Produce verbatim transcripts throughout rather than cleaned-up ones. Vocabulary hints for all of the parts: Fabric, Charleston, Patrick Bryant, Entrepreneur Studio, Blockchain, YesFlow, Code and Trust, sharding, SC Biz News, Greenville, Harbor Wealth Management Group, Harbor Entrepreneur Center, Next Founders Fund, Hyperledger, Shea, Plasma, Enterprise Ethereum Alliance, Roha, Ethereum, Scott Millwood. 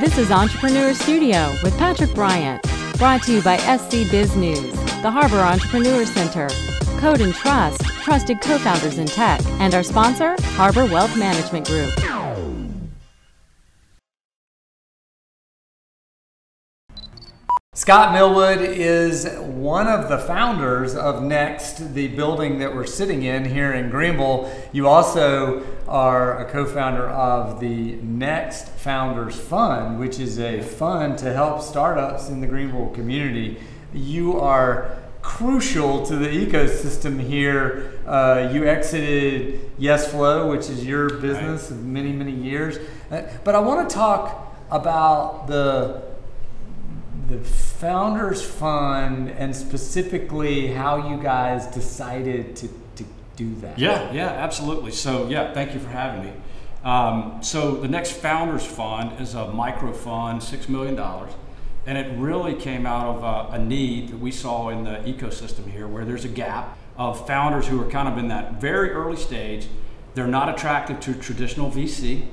This is Entrepreneur Studio with Patrick Bryant, brought to you by S C Biz News, the Harbor Entrepreneur Center, Code and Trust, trusted co-founders in tech, and our sponsor, Harbor Wealth Management Group. Scott Millwood is one of the founders of Next, the building that we're sitting in here in Greenville. You also are a co-founder of the Next Founders Fund, which is a fund to help startups in the Greenville community. You are crucial to the ecosystem here. Uh, you exited YesFlow, which is your business of many, many years. Uh, but I want to talk about the the Founders Fund and specifically how you guys decided to, to do that. Yeah, yeah, absolutely. So yeah, thank you for having me. Um, so the Next Founders Fund is a micro fund, six million dollars, and it really came out of a, a need that we saw in the ecosystem here where there's a gap of founders who are kind of in that very early stage. They're not attractive to traditional V C.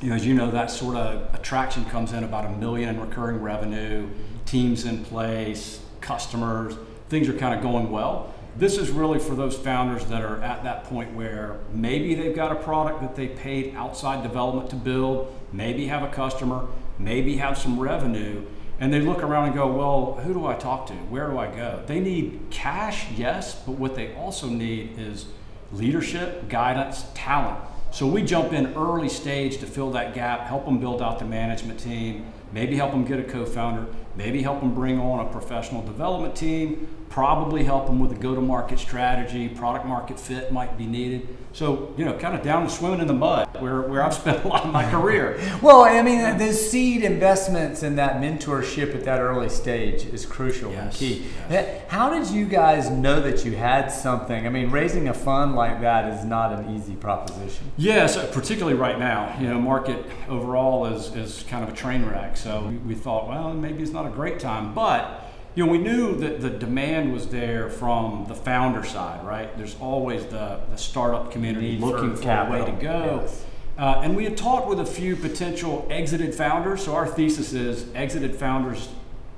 You know, as you know, that sort of attraction comes in about a million in recurring revenue, teams in place, customers, things are kind of going well. This is really for those founders that are at that point where maybe they've got a product that they paid outside development to build, maybe have a customer, maybe have some revenue, and they look around and go, well, who do I talk to? Where do I go? They need cash, yes, but what they also need is leadership, guidance, talent. So we jump in early stage to fill that gap, help them build out the management team, maybe help them get a co-founder, maybe help them bring on a professional development team, probably help them with a go-to-market strategy, product market fit might be needed. So, you know, kind of down swimming in the mud where, where I've spent a lot of my career. Well, I mean, the seed investments and that mentorship at that early stage is crucial yes, and key. Yes. How did you guys know that you had something? I mean, raising a fund like that is not an easy proposition. Yes, yeah, so particularly right now. You know, market overall is, is kind of a train wreck. So we thought, well, maybe it's not a great time, but you know, we knew that the demand was there from the founder side, right? There's always the, the startup community Need looking for capital. a way to go. Yes. Uh, and we had talked with a few potential exited founders. So our thesis is exited founders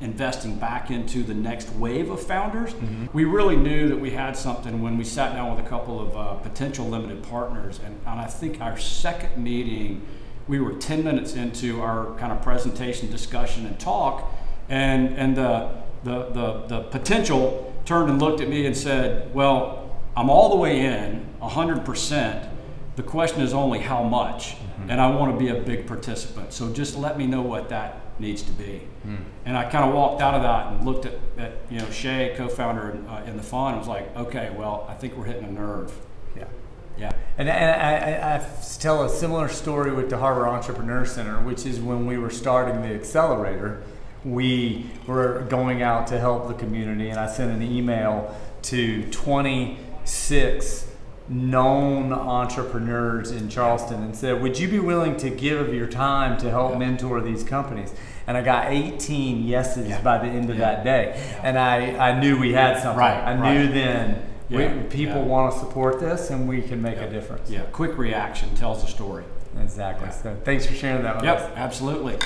investing back into the next wave of founders. Mm-hmm. We really knew that we had something when we sat down with a couple of uh, potential limited partners. And, and I think our second meeting, we were ten minutes into our kind of presentation, discussion, and talk. And, and the The, the, the potential turned and looked at me and said, well, I'm all the way in, one hundred percent. The question is only how much, mm-hmm. and I want to be a big participant. So just let me know what that needs to be. Mm. And I kind of walked out of that and looked at, at you know, Shea, co-founder in, uh, in the fund, and was like, okay, well, I think we're hitting a nerve. Yeah. Yeah. And, and I, I, I tell a similar story with the Harbor Entrepreneur Center, which is when we were starting the accelerator. We were going out to help the community, and I sent an email to twenty-six known entrepreneurs in Charleston and said, would you be willing to give of your time to help mentor these companies? And I got eighteen yeses yeah. by the end of yeah. that day. Yeah. And I, I knew we had something. Right. I right. knew then yeah. we, people yeah. want to support this, and we can make yeah. a difference. Yeah, quick reaction tells the story. Exactly. Yeah. So thanks for sharing that with yep. us. Absolutely.